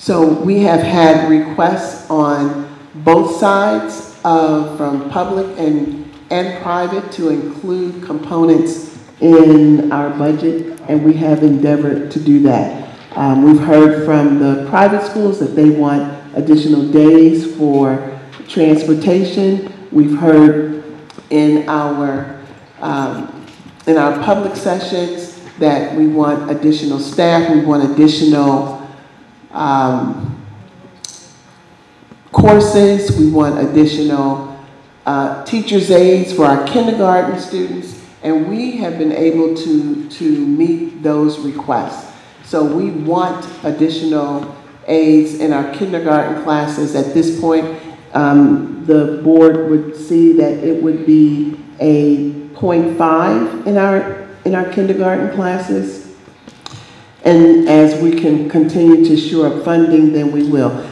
So we have had requests on both sides from public and private to include components in our budget, and we have endeavored to do that. We've heard from the private schools that they want additional days for transportation. We've heard in our public sessions that we want additional staff, we want additional courses, we want additional teacher's aides for our kindergarten students, and we have been able to meet those requests. So we want additional aides in our kindergarten classes. At this point, the board would see that it would be a 0.5 in our kindergarten classes. And as we can continue to shore up funding, then we will.